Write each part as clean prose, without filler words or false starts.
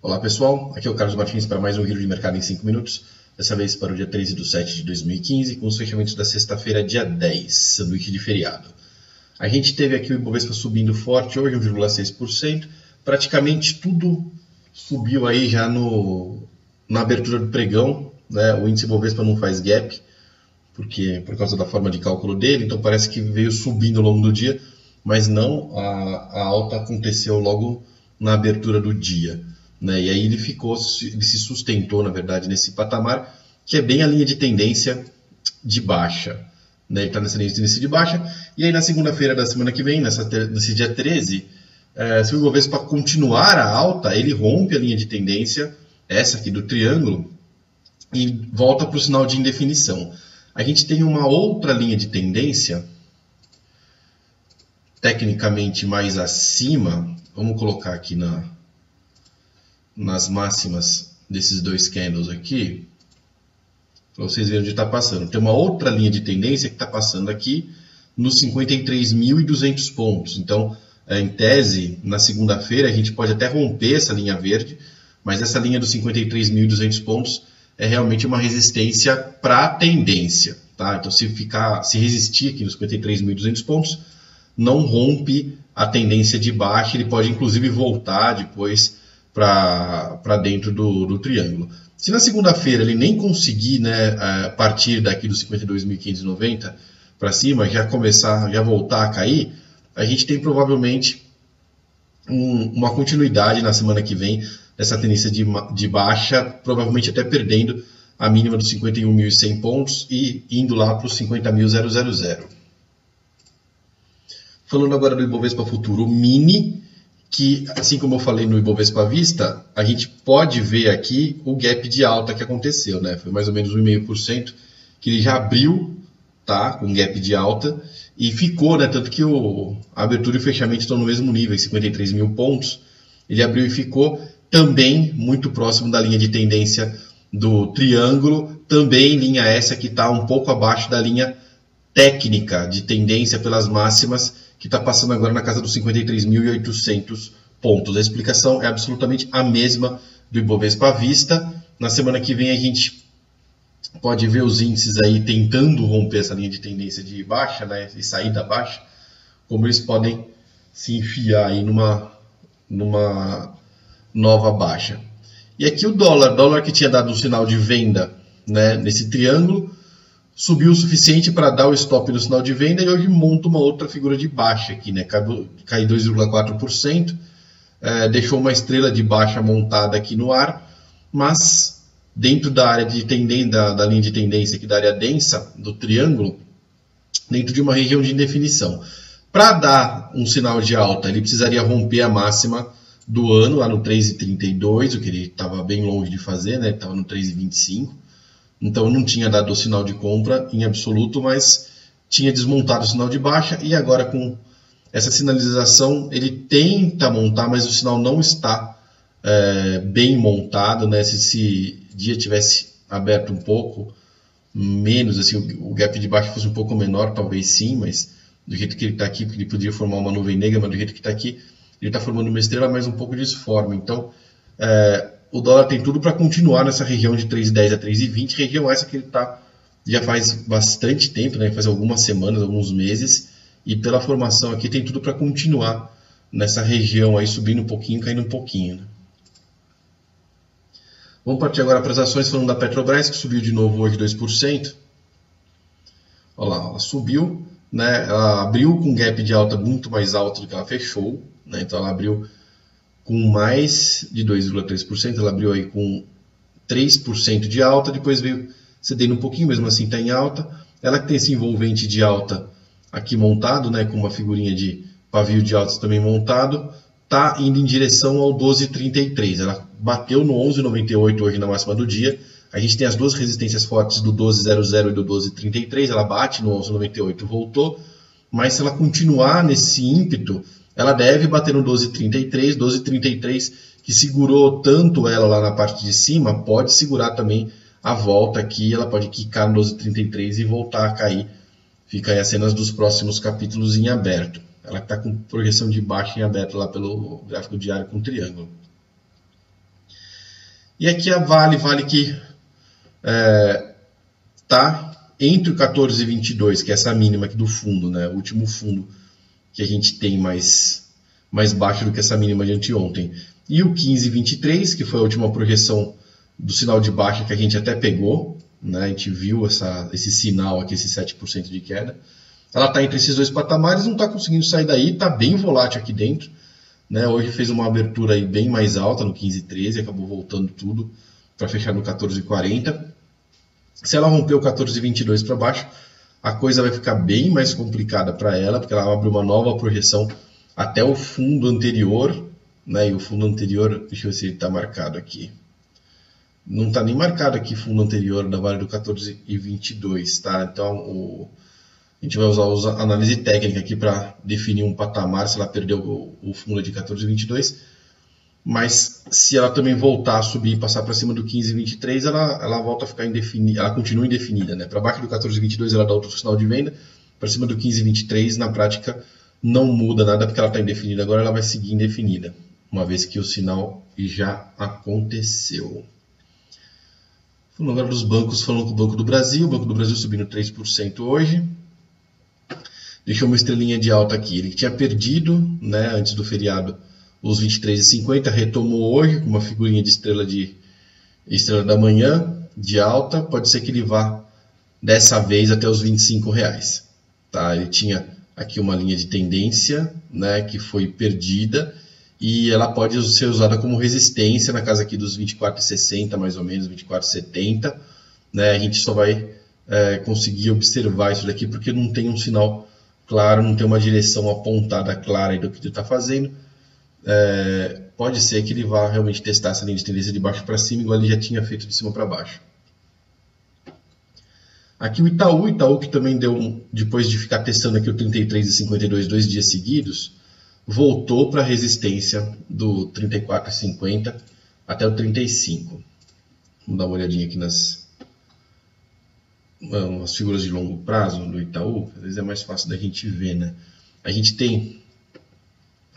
Olá pessoal, aqui é o Carlos Martins para mais um Giro de Mercado em 5 minutos, dessa vez para o dia 13/7/2015, com os fechamentos da sexta-feira, dia 10, sanduíche de feriado. A gente teve aqui o Ibovespa subindo forte hoje, 1,6%, praticamente tudo subiu aí já na abertura do pregão, né? O índice Ibovespa não faz gap, porque por causa da forma de cálculo dele, então parece que veio subindo ao longo do dia, mas não, a alta aconteceu logo na abertura do dia, né? E aí ele se sustentou, na verdade, nesse patamar, que é bem a linha de tendência de baixa, né? Ele está nessa linha de tendência de baixa, e aí na segunda-feira da semana que vem, nesse dia 13, se o Ibovespa continuar a alta, ele rompe a linha de tendência, essa aqui do triângulo, e volta para o sinal de indefinição. A gente tem uma outra linha de tendência, tecnicamente mais acima, vamos colocar aqui nas máximas desses dois candles aqui, para vocês verem onde está passando. Tem uma outra linha de tendência que está passando aqui nos 53.200 pontos. Então, em tese, na segunda-feira, a gente pode até romper essa linha verde, mas essa linha dos 53.200 pontos é realmente uma resistência para a tendência, tá? Então, se resistir aqui nos 53.200 pontos, não rompe a tendência de baixa, ele pode inclusive voltar depois para dentro do triângulo. Se na segunda-feira ele nem conseguir, né, partir daqui dos 52.590 para cima, já voltar a cair, a gente tem provavelmente uma continuidade na semana que vem dessa tendência de baixa, provavelmente até perdendo a mínima dos 51.100 pontos e indo lá para os 50.000. Falando agora do Ibovespa Futuro Mini, que assim como eu falei no Ibovespa Vista, a gente pode ver aqui o gap de alta que aconteceu, né? Foi mais ou menos 1,5% que ele já abriu, tá? Com gap de alta e ficou, né? Tanto que a abertura e o fechamento estão no mesmo nível, 53 mil pontos. Ele abriu e ficou também muito próximo da linha de tendência do triângulo, também linha essa que está um pouco abaixo da linha técnica de tendência pelas máximas, que está passando agora na casa dos 53.800 pontos. A explicação é absolutamente a mesma do Ibovespa à vista. Na semana que vem a gente pode ver os índices aí tentando romper essa linha de tendência de baixa, né, e sair da baixa, como eles podem se enfiar aí numa nova baixa. E aqui o dólar que tinha dado um sinal de venda, né, nesse triângulo, subiu o suficiente para dar o stop no sinal de venda e hoje monta uma outra figura de baixa aqui, né? Cai 2,4%, deixou uma estrela de baixa montada aqui no ar, mas dentro da área de tendência, da linha de tendência aqui da área densa do triângulo, dentro de uma região de indefinição. Para dar um sinal de alta, ele precisaria romper a máxima do ano, lá no 3,32, o que ele estava bem longe de fazer, né? Estava no 3,25. Então não tinha dado o sinal de compra em absoluto, mas tinha desmontado o sinal de baixa e agora com essa sinalização ele tenta montar, mas o sinal não está bem montado, né? Se esse dia tivesse aberto um pouco menos, assim, o gap de baixa fosse um pouco menor, talvez sim, mas do jeito que ele está aqui, ele poderia formar uma nuvem negra, mas do jeito que está aqui, ele está formando uma estrela, mas um pouco disforme. Então, o dólar tem tudo para continuar nessa região de 3,10 a 3,20, região essa que ele está já faz bastante tempo, né? Faz algumas semanas, alguns meses, e pela formação aqui tem tudo para continuar nessa região aí, subindo um pouquinho, caindo um pouquinho, né? Vamos partir agora para as ações, falando da Petrobras, que subiu de novo hoje 2%. Olha lá, ela subiu, né? Ela abriu com um gap de alta muito mais alto do que ela fechou, né? Então ela abriu com mais de 2,3%, ela abriu aí com 3% de alta, depois veio cedendo um pouquinho, mesmo assim está em alta. Ela que tem esse envolvente de alta aqui montado, né, com uma figurinha de pavio de alta também montado, está indo em direção ao 12,33. Ela bateu no 11,98 hoje na máxima do dia. A gente tem as duas resistências fortes do 12,00 e do 12,33, ela bate no 11,98, voltou, mas se ela continuar nesse ímpeto, ela deve bater no 12,33, 12,33 que segurou tanto ela lá na parte de cima, pode segurar também a volta aqui, ela pode quicar no 12,33 e voltar a cair. Fica aí as cenas dos próximos capítulos em aberto. Ela está com projeção de baixa em aberto lá pelo gráfico diário com triângulo. E aqui a Vale que está entre o 14 e 22, que é essa mínima aqui do fundo, né? O último fundo que a gente tem mais baixo do que essa mínima de anteontem. E o 15,23, que foi a última projeção do sinal de baixa que a gente até pegou, né? A gente viu esse sinal aqui, esse 7% de queda. Ela está entre esses dois patamares, não está conseguindo sair daí, está bem volátil aqui dentro, né? Hoje fez uma abertura aí bem mais alta no 15,13, acabou voltando tudo para fechar no 14,40. Se ela romper o 14,22 para baixo, a coisa vai ficar bem mais complicada para ela, porque ela abre uma nova projeção até o fundo anterior, né? E o fundo anterior, deixa eu ver se ele está marcado aqui. Não está nem marcado aqui fundo anterior da Vale do 14,22, tá? Então a gente vai usar a análise técnica aqui para definir um patamar, se ela perdeu o fundo de 14,22. Mas se ela também voltar a subir e passar para cima do 15,23, ela volta a ficar indefinida, ela continua indefinida, né? Para baixo do 14,22 ela dá outro sinal de venda, para cima do 15,23 na prática não muda nada porque ela está indefinida, agora ela vai seguir indefinida, uma vez que o sinal já aconteceu. Falando agora dos bancos, falando com o Banco do Brasil, o Banco do Brasil subindo 3% hoje, deixou uma estrelinha de alta aqui, ele tinha perdido, né, antes do feriado, os 23,50, retomou hoje com uma figurinha de estrela da manhã, de alta, pode ser que ele vá dessa vez até os 25 reais, tá? Ele tinha aqui uma linha de tendência, né, que foi perdida e ela pode ser usada como resistência na casa aqui dos 24,60 mais ou menos, 24,70, né? A gente só vai conseguir observar isso daqui porque não tem um sinal claro, não tem uma direção apontada clara aí do que ele está fazendo. Pode ser que ele vá realmente testar essa linha de tendência de baixo para cima, igual ele já tinha feito de cima para baixo. Aqui o Itaú que também deu, depois de ficar testando aqui o 33,52 dois dias seguidos, voltou para a resistência do 34,50 até o 35. Vamos dar uma olhadinha aqui nas figuras de longo prazo do Itaú, às vezes é mais fácil da gente ver, né? A gente tem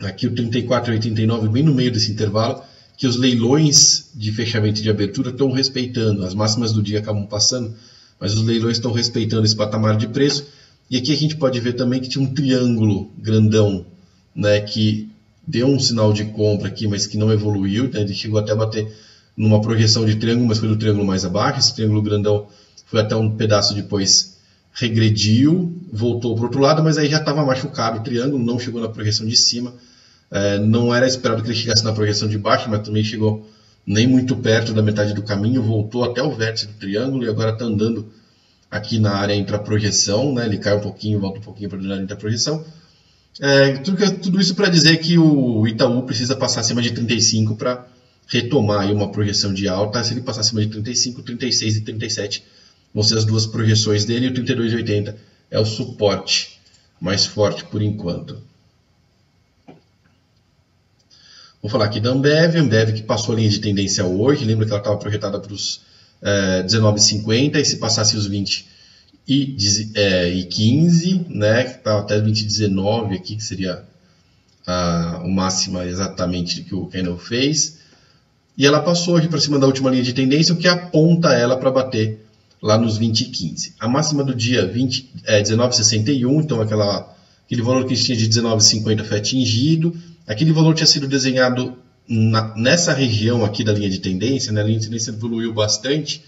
aqui o 34,89, bem no meio desse intervalo, que os leilões de fechamento e de abertura estão respeitando. As máximas do dia acabam passando, mas os leilões estão respeitando esse patamar de preço. E aqui a gente pode ver também que tinha um triângulo grandão, né, que deu um sinal de compra aqui, mas que não evoluiu. Né, ele chegou até a bater numa projeção de triângulo, mas foi do triângulo mais abaixo. Esse triângulo grandão foi até um pedaço depois, regrediu, voltou para o outro lado, mas aí já estava machucado o triângulo, não chegou na projeção de cima. Não era esperado que ele chegasse na projeção de baixo, mas também chegou nem muito perto da metade do caminho, voltou até o vértice do triângulo e agora está andando aqui na área intraprojeção, né? Ele cai um pouquinho, volta um pouquinho para a área intraprojeção. Tudo isso para dizer que o Itaú precisa passar acima de 35 para retomar aí uma projeção de alta. Se ele passar acima de 35, 36 e 37 vão ser as duas projeções dele, e o 32,80 é o suporte mais forte por enquanto. Vou falar aqui da Ambev, que passou a linha de tendência hoje, lembra que ela estava projetada para os 19,50, e se passasse os 20 e 15, né, que estava até 20,19 aqui, que seria o máximo exatamente que o candle fez, e ela passou hoje para cima da última linha de tendência, o que aponta ela para bater lá nos 20 e 15. A máxima do dia 19,61, então aquele valor que tinha de 19,50 foi atingido. Aquele valor tinha sido desenhado nessa região aqui da linha de tendência, né? A linha de tendência evoluiu bastante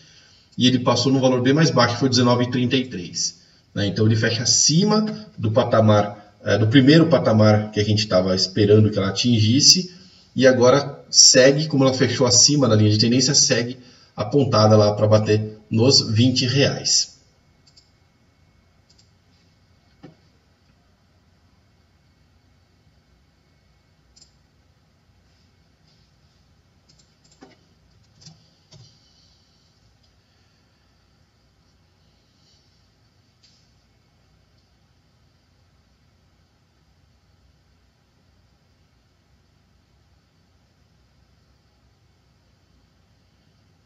e ele passou num valor bem mais baixo, foi 19,33. Né? Então ele fecha acima do patamar, do primeiro patamar que a gente estava esperando que ela atingisse, e agora segue, como ela fechou acima da linha de tendência, segue apontada lá para bater nos R$20.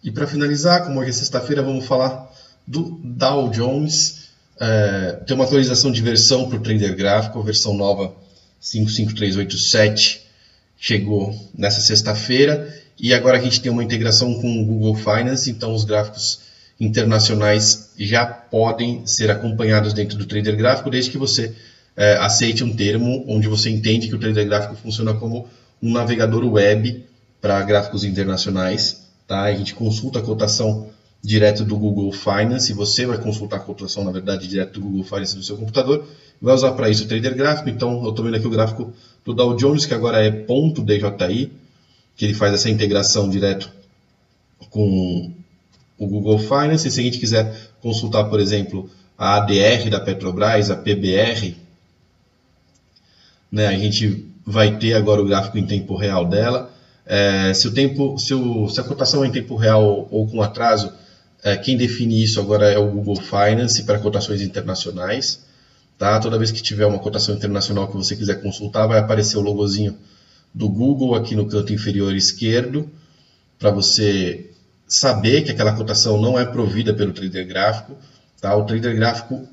E para finalizar, como hoje é sexta-feira, vamos falar do Dow Jones. Tem uma atualização de versão para o Trader Gráfico, versão nova 55387, chegou nessa sexta-feira. E agora a gente tem uma integração com o Google Finance, então os gráficos internacionais já podem ser acompanhados dentro do Trader Gráfico, desde que você aceite um termo onde você entende que o Trader Gráfico funciona como um navegador web para gráficos internacionais. Tá? A gente consulta a cotação direto do Google Finance, você vai consultar a cotação, na verdade, direto do Google Finance do seu computador, vai usar para isso o Trader Gráfico. Então, eu estou vendo aqui o gráfico do Dow Jones, que agora é ponto DJI, que ele faz essa integração direto com o Google Finance. Se a gente quiser consultar, por exemplo, a ADR da Petrobras, a PBR, né, a gente vai ter agora o gráfico em tempo real dela. Se a cotação é em tempo real ou com atraso, quem define isso agora é o Google Finance para cotações internacionais. Tá? Toda vez que tiver uma cotação internacional que você quiser consultar, vai aparecer o logozinho do Google aqui no canto inferior esquerdo, para você saber que aquela cotação não é provida pelo Trader Gráfico. Tá? O Trader Gráfico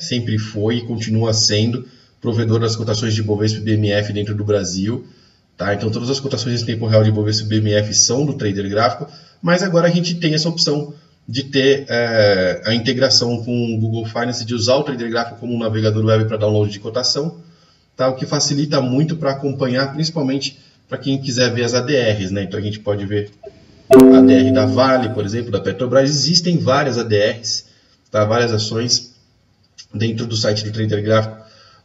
sempre foi e continua sendo provedor das cotações de Ibovespa e BMF dentro do Brasil. Tá? Então todas as cotações em tempo real de Ibovespa e BMF são do Trader Gráfico, mas agora a gente tem essa opção de ter a integração com o Google Finance, de usar o Trader Gráfico como um navegador web para download de cotação, tá? O que facilita muito para acompanhar, principalmente para quem quiser ver as ADRs, né? Então a gente pode ver a ADR da Vale, por exemplo, da Petrobras. Existem várias ADRs, tá? Várias ações dentro do site do Trader Gráfico.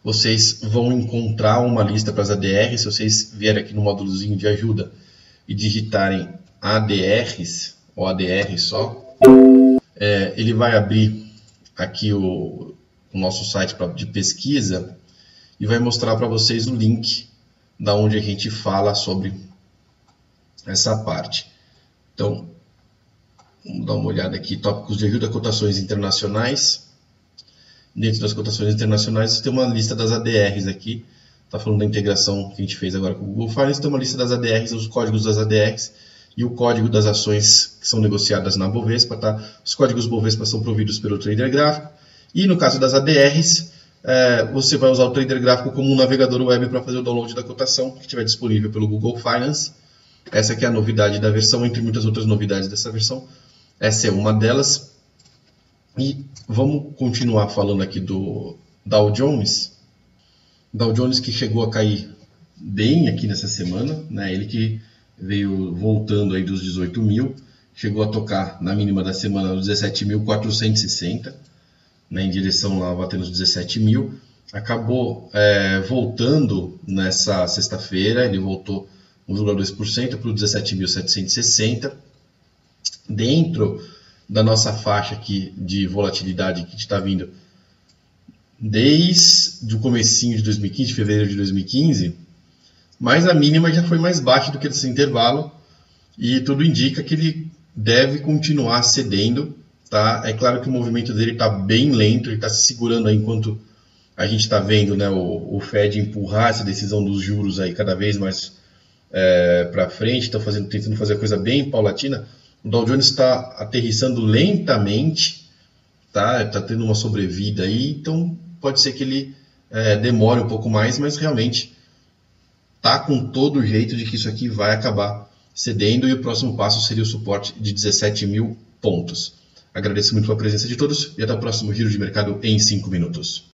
Vocês vão encontrar uma lista para as ADRs. Se vocês vierem aqui no módulozinho de ajuda e digitarem ADRs, ou ADR só, ele vai abrir aqui o nosso site de pesquisa e vai mostrar para vocês o link da onde a gente fala sobre essa parte. Então, vamos dar uma olhada aqui, tópicos de ajuda, cotações internacionais. Dentro das cotações internacionais, tem uma lista das ADRs aqui. Está falando da integração que a gente fez agora com o Google Finance. Tem uma lista das ADRs, os códigos das ADRs e o código das ações que são negociadas na Bovespa. Tá? Os códigos Bovespa são providos pelo Trader Gráfico. E no caso das ADRs, você vai usar o Trader Gráfico como um navegador web para fazer o download da cotação que estiver disponível pelo Google Finance. Essa aqui é a novidade da versão, entre muitas outras novidades dessa versão. Essa é uma delas. E vamos continuar falando aqui do Dow Jones. Dow Jones que chegou a cair bem aqui nessa semana, né? Ele que veio voltando aí dos 18 mil, chegou a tocar na mínima da semana nos 17.460, né? Em direção lá, batendo os 17 mil. Acabou voltando nessa sexta-feira, ele voltou 1,2% para os 17.760. Dentro da nossa faixa aqui de volatilidade que está vindo desde o comecinho de 2015, fevereiro de 2015, mas a mínima já foi mais baixa do que esse intervalo e tudo indica que ele deve continuar cedendo, tá? É claro que o movimento dele está bem lento, ele está se segurando aí enquanto a gente está vendo, né, o Fed empurrar essa decisão dos juros aí cada vez mais para frente, estão tentando fazer a coisa bem paulatina. O Dow Jones está aterrissando lentamente, tá? Está tendo uma sobrevida aí, então pode ser que ele demore um pouco mais, mas realmente está com todo o jeito de que isso aqui vai acabar cedendo e o próximo passo seria o suporte de 17 mil pontos. Agradeço muito a presença de todos e até o próximo giro de mercado em 5 minutos.